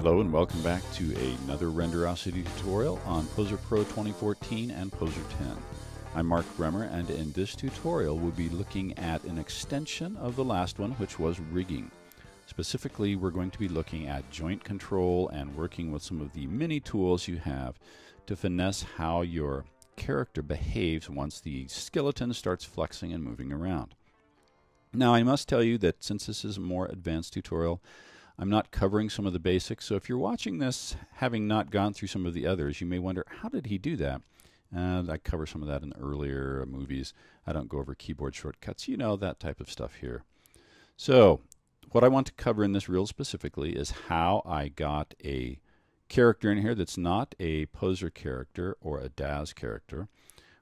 Hello and welcome back to another Renderosity tutorial on Poser Pro 2014 and Poser 10. I'm Mark Bremer, and in this tutorial we'll be looking at an extension of the last one, which was rigging. Specifically, we're going to be looking at joint control and working with some of the many tools you have to finesse how your character behaves once the skeleton starts flexing and moving around. Now, I must tell you that since this is a more advanced tutorial, I'm not covering some of the basics, so if you're watching this having not gone through some of the others, you may wonder, how did he do that? And I cover some of that in earlier movies. I don't go over keyboard shortcuts, you know, that type of stuff here. So what I want to cover in this reel specifically is how I got a character in here that's not a Poser character or a Daz character,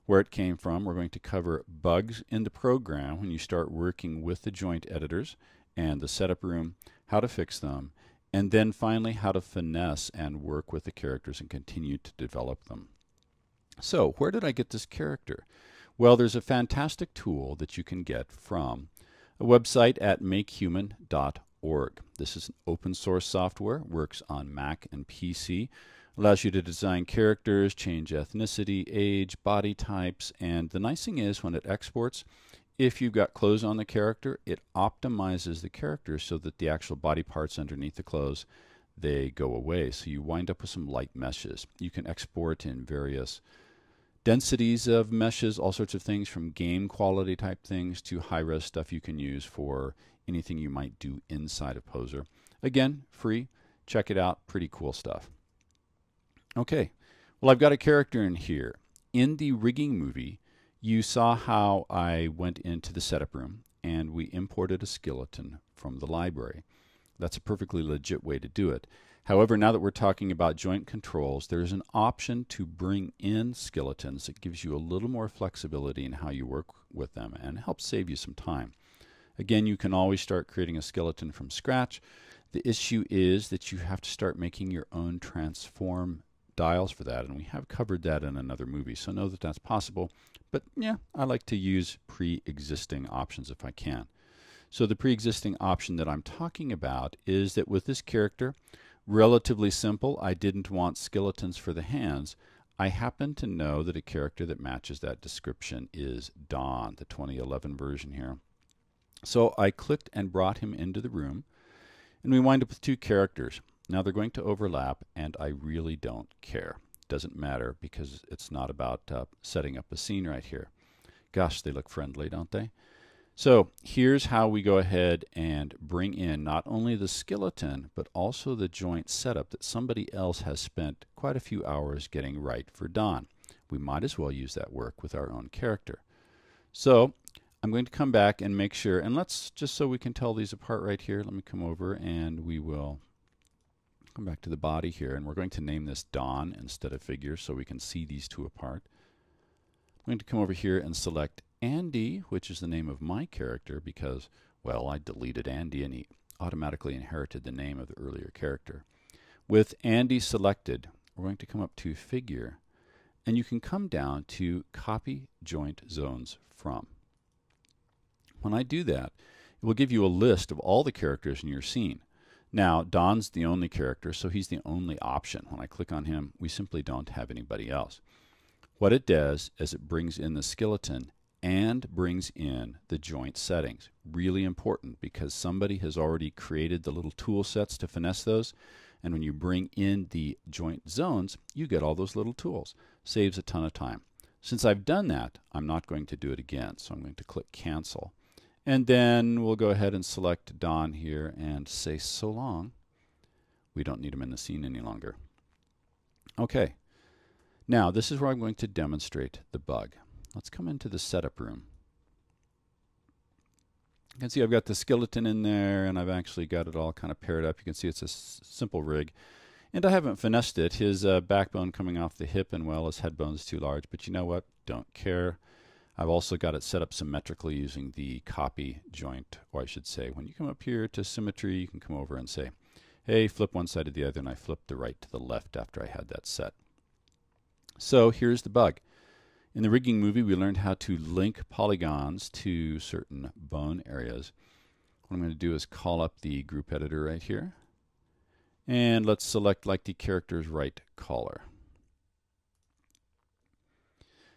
where it came from. We're going to cover bugs in the program when you start working with the joint editors and the setup room, how to fix them, and then finally how to finesse and work with the characters and continue to develop them. So where did I get this character? Well, there's a fantastic tool that you can get from a website at makehuman.org. This is an open source software, works on Mac and PC, allows you to design characters, change ethnicity, age, body types, and the nice thing is when it exports, if you've got clothes on the character, it optimizes the character so that the actual body parts underneath the clothes, they go away. So you wind up with some light meshes. You can export in various densities of meshes, all sorts of things, from game quality type things to high-res stuff you can use for anything you might do inside of Poser. Again, free. Check it out. Pretty cool stuff. Okay. Well, I've got a character in here. In the rigging movie, you saw how I went into the setup room and we imported a skeleton from the library. That's a perfectly legit way to do it. However, now that we're talking about joint controls, there's an option to bring in skeletons that gives you a little more flexibility in how you work with them and helps save you some time. Again, you can always start creating a skeleton from scratch. The issue is that you have to start making your own transform dials for that, and we have covered that in another movie, so know that that's possible. But yeah, I like to use pre-existing options if I can. So the pre-existing option that I'm talking about is that with this character, relatively simple, I didn't want skeletons for the hands. I happen to know that a character that matches that description is Dawn, the 2011 version here. So I clicked and brought him into the room, and we wind up with two characters. Now they're going to overlap, and I really don't care. Doesn't matter because it's not about setting up a scene right here. Gosh, they look friendly, don't they? So here's how we go ahead and bring in not only the skeleton, but also the joint setup that somebody else has spent quite a few hours getting right for Dawn. We might as well use that work with our own character. So I'm going to come back and make sure, and let's, just so we can tell these apart right here, let me come over and we will come back to the body here, and we're going to name this Dawn instead of figure so we can see these two apart. I'm going to come over here and select Andy, which is the name of my character because, well, I deleted Andy and he automatically inherited the name of the earlier character. With Andy selected, we're going to come up to figure, and you can come down to copy joint zones from. When I do that, it will give you a list of all the characters in your scene. Now, Don's the only character, so he's the only option. When I click on him, we simply don't have anybody else. What it does is it brings in the skeleton and brings in the joint settings. Really important because somebody has already created the little tool sets to finesse those, and when you bring in the joint zones, you get all those little tools. Saves a ton of time. Since I've done that, I'm not going to do it again, so I'm going to click Cancel. And then we'll go ahead and select Dawn here and say so long. We don't need him in the scene any longer. Okay. Now, this is where I'm going to demonstrate the bug. Let's come into the setup room. You can see I've got the skeleton in there, and I've actually got it all kind of paired up. You can see it's a simple rig. And I haven't finessed it. His backbone coming off the hip, and well, his head bone's too large. But you know what? Don't care. I've also got it set up symmetrically using the copy joint, or I should say, when you come up here to symmetry, you can come over and say, hey, flip one side to the other, and I flipped the right to the left after I had that set. So here's the bug. In the rigging movie, we learned how to link polygons to certain bone areas. What I'm going to do is call up the group editor right here, And let's select like the character's right collar.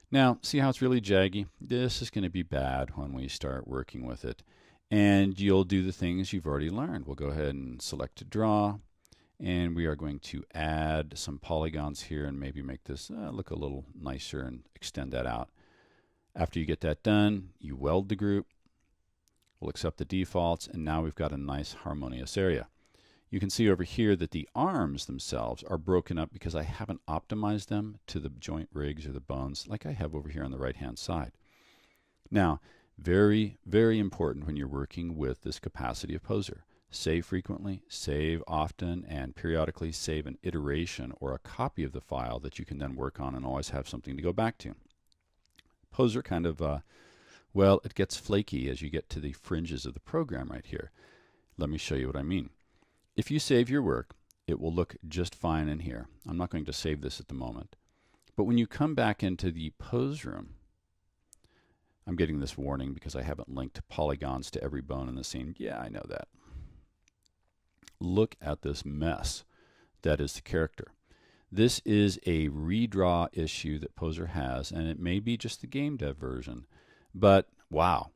Now, see how it's really jaggy? This is going to be bad when we start working with it. And you'll do the things you've already learned. We'll go ahead and select to draw. And we are going to add some polygons here and maybe make this look a little nicer and extend that out. After you get that done, you weld the group. We'll accept the defaults. And now we've got a nice harmonious area. You can see over here that the arms themselves are broken up because I haven't optimized them to the joint rigs or the bones like I have over here on the right-hand side. Now, very, very important when you're working with this capacity of Poser. Save frequently, save often, and periodically save an iteration or a copy of the file that you can then work on and always have something to go back to. Poser kind of, well, it gets flaky as you get to the fringes of the program right here. Let me show you what I mean. If you save your work, it will look just fine in here. I'm not going to save this at the moment. But when you come back into the pose room, I'm getting this warning because I haven't linked polygons to every bone in the scene. Yeah, I know that. Look at this mess that is the character. This is a redraw issue that Poser has, and it may be just the game dev version. But wow.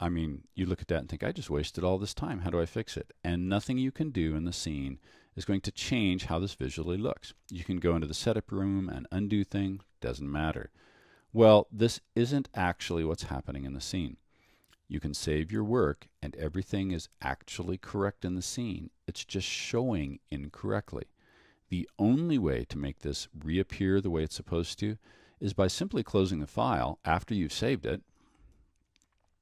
I mean, you look at that and think, I just wasted all this time. How do I fix it? And nothing you can do in the scene is going to change how this visually looks. You can go into the setup room and undo things. Doesn't matter. Well, this isn't actually what's happening in the scene. You can save your work, and everything is actually correct in the scene. It's just showing incorrectly. The only way to make this reappear the way it's supposed to is by simply closing the file after you've saved it.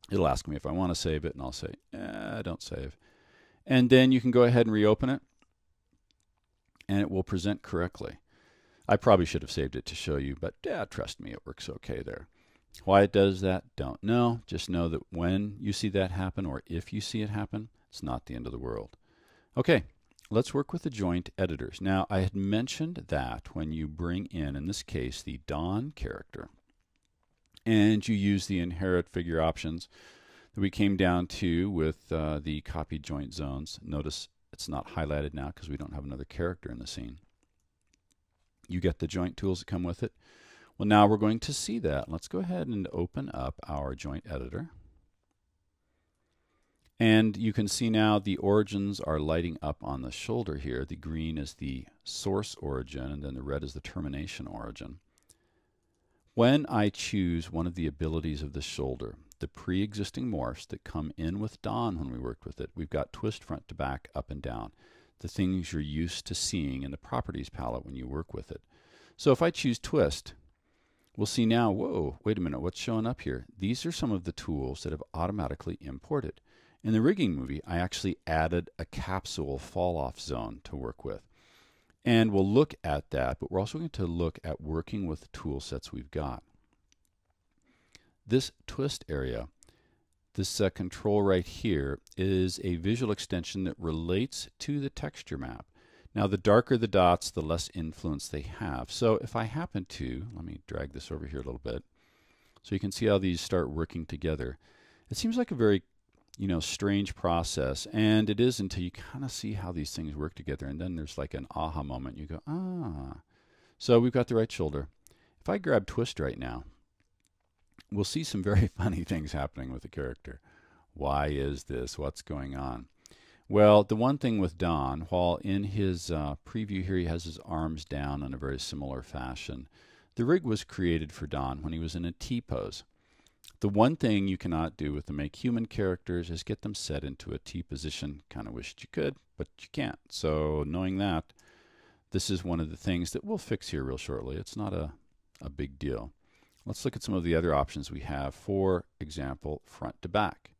It'll ask me if I want to save it, and I'll say, don't save. And then you can go ahead and reopen it, and it will present correctly. I probably should have saved it to show you, but trust me, it works okay there. Why it does that, don't know. Just know that when you see that happen, or if you see it happen, it's not the end of the world. Okay, let's work with the joint editors. Now, I had mentioned that when you bring in this case, the Dawn character, and you use the inherit figure options that we came down to with the copy joint zones. Notice it's not highlighted now because we don't have another character in the scene. You get the joint tools that come with it. Well, now we're going to see that. Let's go ahead and open up our joint editor. And you can see now the origins are lighting up on the shoulder here. The green is the source origin, and then the red is the termination origin. When I choose one of the abilities of the shoulder, the pre-existing morphs that come in with Dawn when we worked with it, we've got twist front to back, up and down, the things you're used to seeing in the properties palette when you work with it. So if I choose twist, we'll see now, whoa, wait a minute, what's showing up here? These are some of the tools that have automatically imported. In the rigging movie, I actually added a capsule fall-off zone to work with. And we'll look at that, but we're also going to look at working with the tool sets we've got. This twist area, this control right here, is a visual extension that relates to the texture map. Now, the darker the dots, the less influence they have. So if I happen to, let me drag this over here a little bit, so you can see how these start working together. It seems like a very strange process, and it is until you kind of see how these things work together, and then there's like an aha moment. You go, ah. So we've got the right shoulder. If I grab twist right now, we'll see some very funny things happening with the character. Why is this? What's going on? Well, the one thing with Don, while in his preview here, he has his arms down in a very similar fashion. The rig was created for Don when he was in a T pose. The one thing you cannot do with the Make Human characters is get them set into a T position. Kind of wished you could, but you can't. So knowing that, this is one of the things that we'll fix here real shortly. It's not a big deal. Let's look at some of the other options we have. For example, front to back.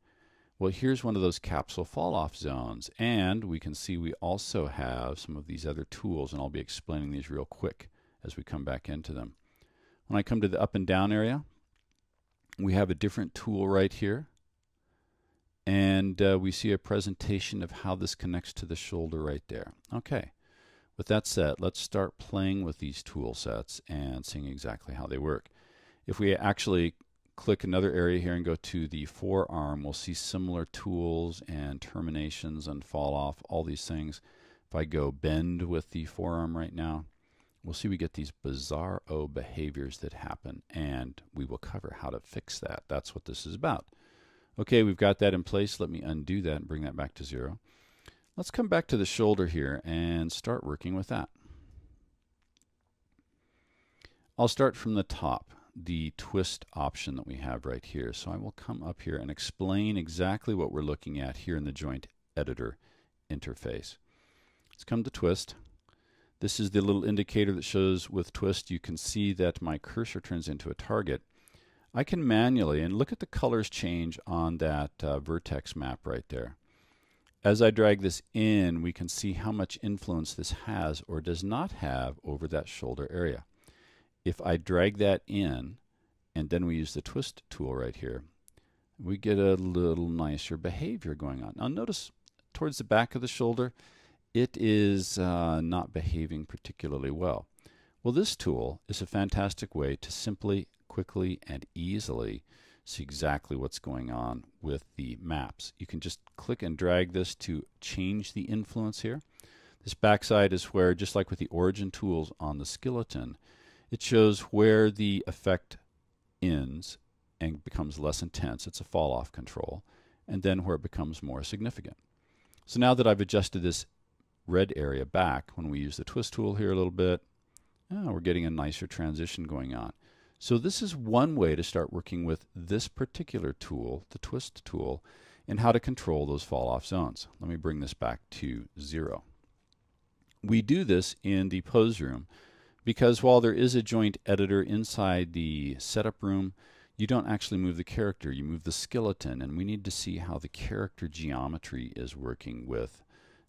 Well, here's one of those capsule fall-off zones. And we can see we also have some of these other tools, and I'll be explaining these real quick as we come back into them. When I come to the up and down area, we have a different tool right here, and we see a presentation of how this connects to the shoulder right there. Okay, with that said, let's start playing with these tool sets and seeing exactly how they work. If we actually click another area here and go to the forearm, we'll see similar tools and terminations and fall off, all these things. If I go bend with the forearm right now, we'll see we get these bizarro behaviors that happen, and we will cover how to fix that. That's what this is about. Okay, we've got that in place. Let me undo that and bring that back to zero. Let's come back to the shoulder here and start working with that. I'll start from the top, the twist option that we have right here. So I will come up here and explain exactly what we're looking at here in the joint editor interface. Let's come to twist. This is the little indicator that shows with twist. You can see that my cursor turns into a target. I can manually, and look at the colors change on that vertex map right there. As I drag this in, we can see how much influence this has or does not have over that shoulder area. If I drag that in, and then we use the twist tool right here, we get a little nicer behavior going on. Now notice towards the back of the shoulder, it is not behaving particularly well. Well, this tool is a fantastic way to simply, quickly, and easily see exactly what's going on with the maps. You can just click and drag this to change the influence here. This backside is where, just like with the origin tools on the skeleton, it shows where the effect ends and becomes less intense. It's a fall-off control, and then where it becomes more significant. So now that I've adjusted this red area back, when we use the twist tool here a little bit, we're getting a nicer transition going on. So this is one way to start working with this particular tool, the twist tool, and how to control those fall-off zones. Let me bring this back to zero. We do this in the pose room because while there is a joint editor inside the setup room, you don't actually move the character, you move the skeleton, and we need to see how the character geometry is working with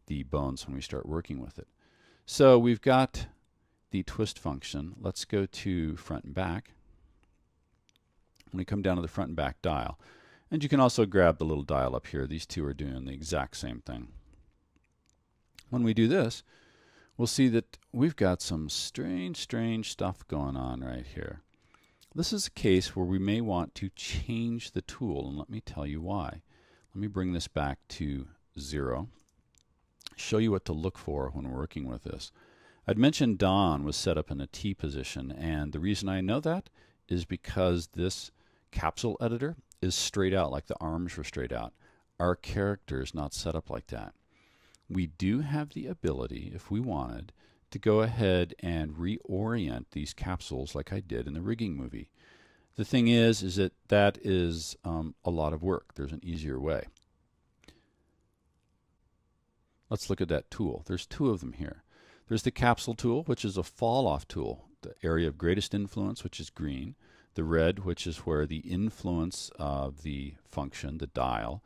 the bones when we start working with it. So we've got the twist function. Let's go to front and back. When we come down to the front and back dial, and you can also grab the little dial up here. These two are doing the exact same thing. When we do this, we'll see that we've got some strange stuff going on right here. This is a case where we may want to change the tool, and let me tell you why. Let me bring this back to zero. Show you what to look for when we're working with this. I'd mentioned Dawn was set up in a T position, and the reason I know that is because this capsule editor is straight out, like the arms were straight out. Our character is not set up like that. We do have the ability, if we wanted, to go ahead and reorient these capsules like I did in the rigging movie. The thing is that is a lot of work. There's an easier way. Let's look at that tool. There's two of them here. There's the capsule tool, which is a fall-off tool, the area of greatest influence, which is green, the red, which is where the influence of the function, the dial,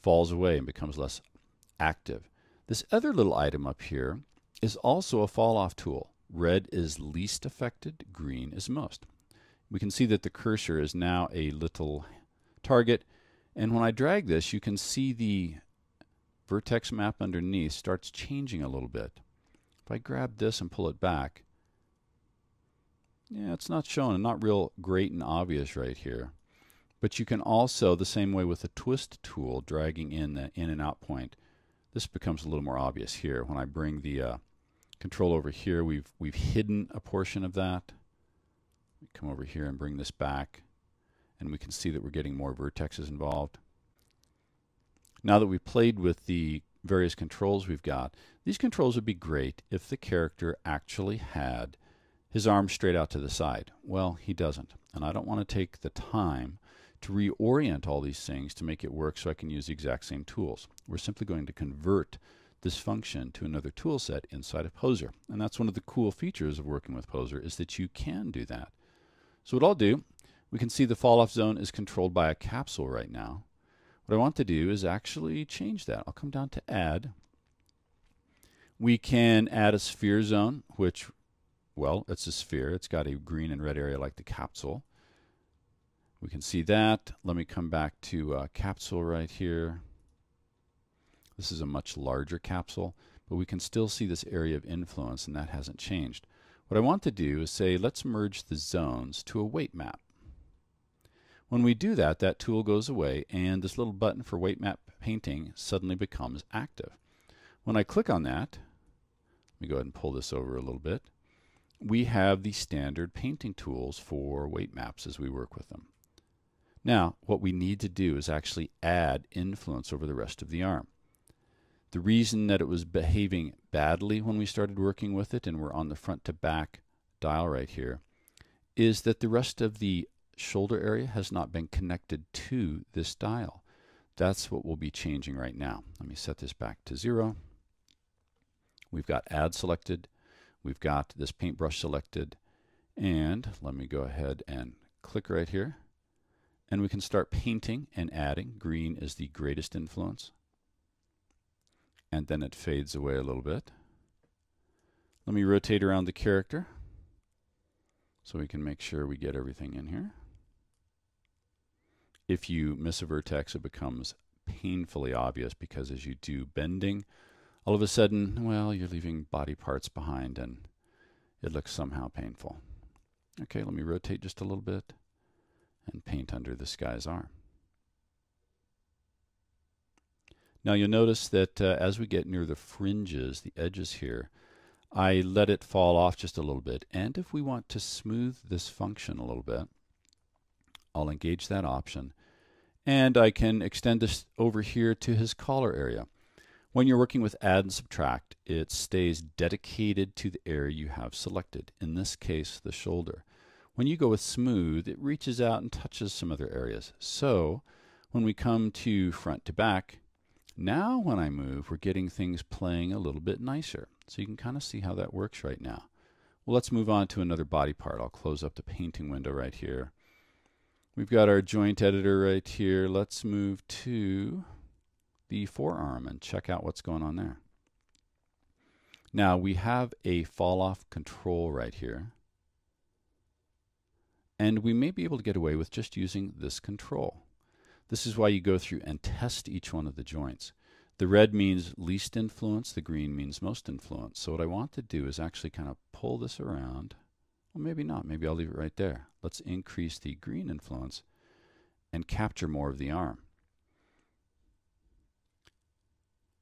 falls away and becomes less active. This other little item up here is also a fall-off tool. Red is least affected, green is most. We can see that the cursor is now a little target, and when I drag this, you can see the vertex map underneath starts changing a little bit. If I grab this and pull it back, yeah, it's not shown and not real great and obvious right here. But you can also, the same way with the twist tool, dragging in the in and out point, this becomes a little more obvious here. When I bring the control over here, we've hidden a portion of that. We come over here and bring this back, and we can see that we're getting more vertexes involved. Now that we've played with the various controls we've got, these controls would be great if the character actually had his arm straight out to the side. Well, he doesn't, and I don't want to take the time to reorient all these things to make it work so I can use the exact same tools. We're simply going to convert this function to another tool set inside of Poser, and that's one of the cool features of working with Poser is that you can do that. So what I'll do, we can see the fall-off zone is controlled by a capsule right now. What I want to do is actually change that. I'll come down to add. We can add a sphere zone, which, well, it's a sphere. It's got a green and red area like the capsule. We can see that. Let me come back to capsule right here. This is a much larger capsule, but we can still see this area of influence, and that hasn't changed. What I want to do is say, let's merge the zones to a weight map. When we do that, that tool goes away, and this little button for weight map painting suddenly becomes active. When I click on that, Let me go ahead and pull this over a little bit. We have the standard painting tools for weight maps as we work with them. Now, what we need to do is actually add influence over the rest of the arm. The reason that it was behaving badly when we started working with it, and we're on the front to back dial right here, is that the rest of the shoulder area has not been connected to this dial. That's what we'll be changing right now. Let me set this back to 0. We've got add selected. We've got this paintbrush selected. And let me go ahead and click right here. And we can start painting and adding. Green is the greatest influence. And then it fades away a little bit. Let me rotate around the character so we can make sure we get everything in here. If you miss a vertex, it becomes painfully obvious because as you do bending, all of a sudden, well, you're leaving body parts behind and it looks somehow painful. Okay, let me rotate just a little bit and paint under this guy's arm. Now you'll notice that as we get near the fringes, the edges here, I let it fall off just a little bit. And if we want to smooth this function a little bit, I'll engage that option. And I can extend this over here to his collar area. When you're working with add and subtract, it stays dedicated to the area you have selected, in this case, the shoulder. When you go with smooth, it reaches out and touches some other areas. So when we come to front to back, now when I move, we're getting things playing a little bit nicer. So you can kind of see how that works right now. Well, let's move on to another body part. I'll close up the painting window right here. We've got our joint editor right here. Let's move to the forearm and check out what's going on there. Now we have a fall off control right here. And we may be able to get away with just using this control. This is why you go through and test each one of the joints. The red means least influence, the green means most influence. So what I want to do is actually kind of pull this around. Well, maybe not, maybe I'll leave it right there. Let's increase the green influence and capture more of the arm.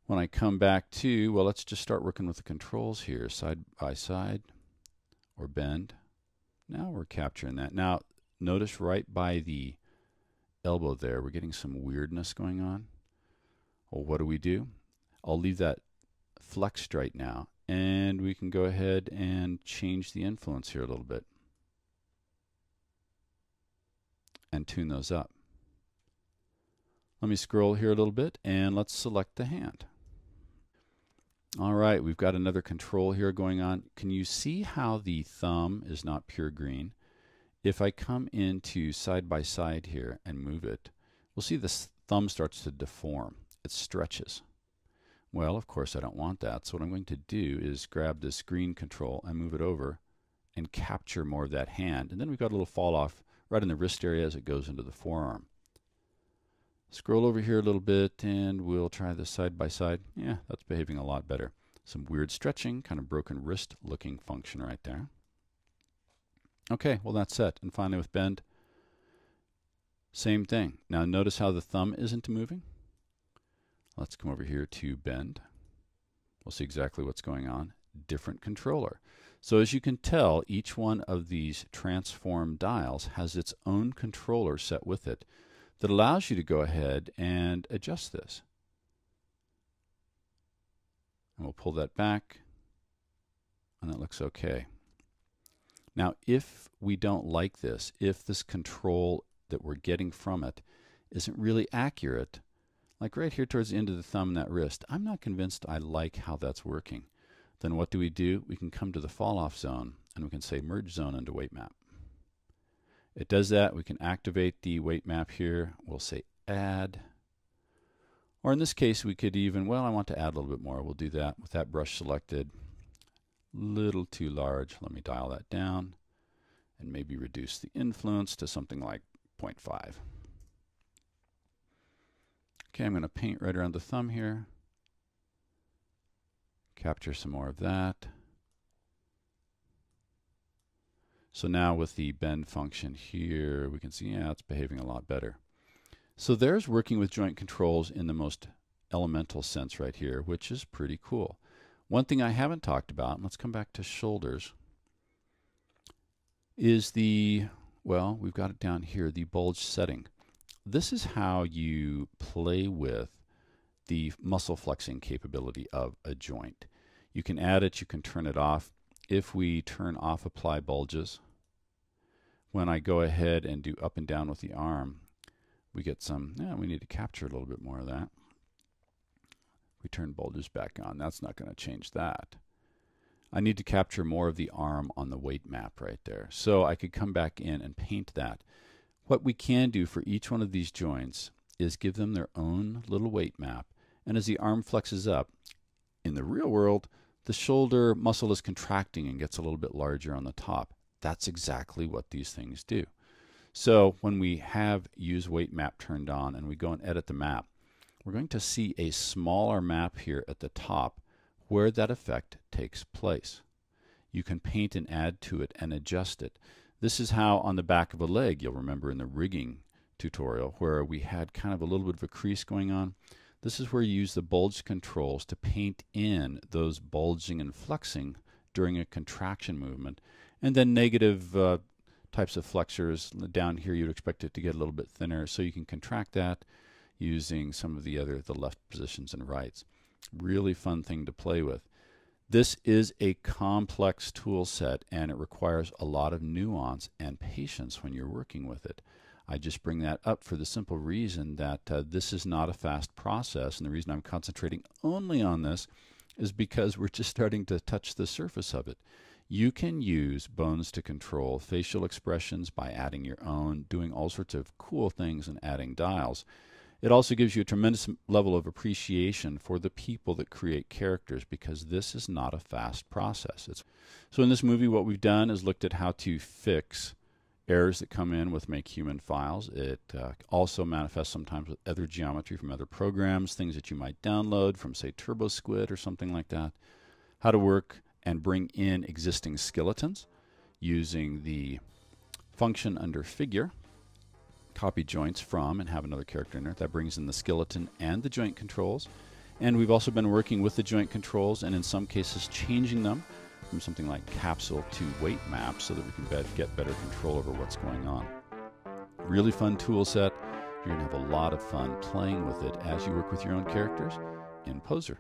When I come back to, well, let's just start working with the controls here, side by side or bend. Now we're capturing that. Now, notice right by the elbow there, we're getting some weirdness going on. Well, what do? I'll leave that flexed right now, and we can go ahead and change the influence here a little bit and tune those up. Let me scroll here a little bit, and let's select the hand. All right, we've got another control here going on. Can you see how the thumb is not pure green? If I come into side by side here and move it, we'll see this thumb starts to deform. It stretches. Well, of course, I don't want that. So what I'm going to do is grab this green control and move it over and capture more of that hand. And then we've got a little fall off right in the wrist area as it goes into the forearm. Scroll over here a little bit, and we'll try this side by side. Yeah, that's behaving a lot better. Some weird stretching, kind of broken wrist looking function right there. Okay, well, that's set. And finally with bend, same thing. Now notice how the thumb isn't moving. Let's come over here to bend. We'll see exactly what's going on. Different controller. So as you can tell, each one of these transform dials has its own controller set with it that allows you to go ahead and adjust this. And we'll pull that back, and that looks okay. Now, if we don't like this, if this control that we're getting from it isn't really accurate, like right here towards the end of the thumb and that wrist, I'm not convinced I like how that's working. Then what do? We can come to the fall-off zone, and we can say merge zone into weight map. It does that. We can activate the weight map here. We'll say add. Or in this case, we could even, well, I want to add a little bit more. We'll do that with that brush selected. Little too large. Let me dial that down and maybe reduce the influence to something like 0.5. Okay, I'm going to paint right around the thumb here. Capture some more of that. So now with the bend function here, we can see, yeah, it's behaving a lot better. So there's working with joint controls in the most elemental sense right here, which is pretty cool. One thing I haven't talked about, let's come back to shoulders, is the, well, we've got it down here, the bulge setting. This is how you play with the muscle flexing capability of a joint. You can add it, you can turn it off. If we turn off apply bulges, when I go ahead and do up and down with the arm, we get some, yeah, we need to capture a little bit more of that. We turn bulges back on. That's not going to change that. I need to capture more of the arm on the weight map right there. So I could come back in and paint that. What we can do for each one of these joints is give them their own little weight map. And as the arm flexes up, in the real world, the shoulder muscle is contracting and gets a little bit larger on the top. That's exactly what these things do. So when we have use weight map turned on and we go and edit the map, we're going to see a smaller map here at the top where that effect takes place. You can paint and add to it and adjust it. This is how on the back of a leg, you'll remember in the rigging tutorial where we had kind of a little bit of a crease going on. This is where you use the bulge controls to paint in those bulging and flexing during a contraction movement. And then negative types of flexors down here, you'd expect it to get a little bit thinner, so you can contract that using some of the other, the left positions and rights. Really fun thing to play with. This is a complex tool set and it requires a lot of nuance and patience when you're working with it. I just bring that up for the simple reason that this is not a fast process, and the reason I'm concentrating only on this is because we're just starting to touch the surface of it. You can use bones to control facial expressions by adding your own, doing all sorts of cool things and adding dials. It also gives you a tremendous level of appreciation for the people that create characters, because this is not a fast process. So in this movie, what we've done is looked at how to fix errors that come in with Make Human files. It also manifests sometimes with other geometry from other programs, things that you might download from, say, TurboSquid or something like that. How to work and bring in existing skeletons using the function under Figure. Copy joints from and have another character in there. That brings in the skeleton and the joint controls. And we've also been working with the joint controls and in some cases changing them from something like capsule to weight map so that we can get better control over what's going on. Really fun tool set. You're going to have a lot of fun playing with it as you work with your own characters in Poser.